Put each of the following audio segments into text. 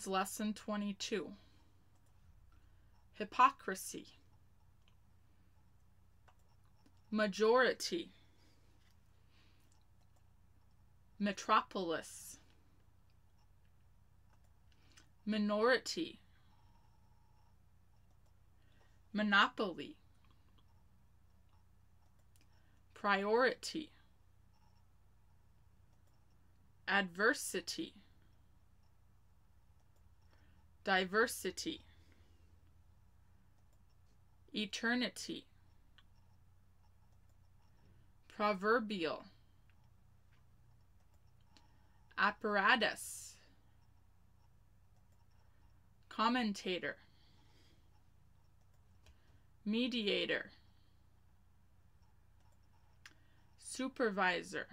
Words Lesson 22. Hypocrisy. Majority. Metropolis. Minority. Monopoly. Priority. Adversity. Diversity. Eternity. Proverbial. Apparatus. Commentator. Mediator. Supervisor.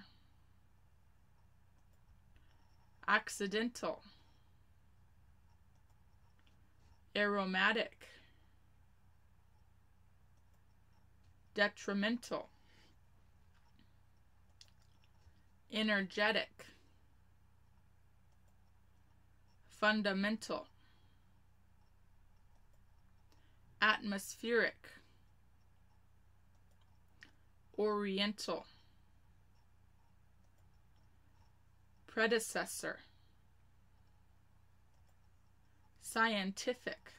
Accidental. Aromatic. Detrimental. Energetic. Fundamental. Atmospheric. Oriental. Predecessor. Scientific.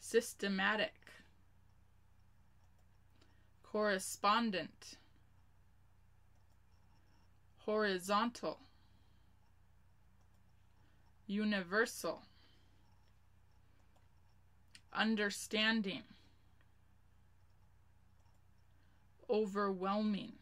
Systematic. Correspondent. Horizontal. Universal. Understanding. Overwhelming.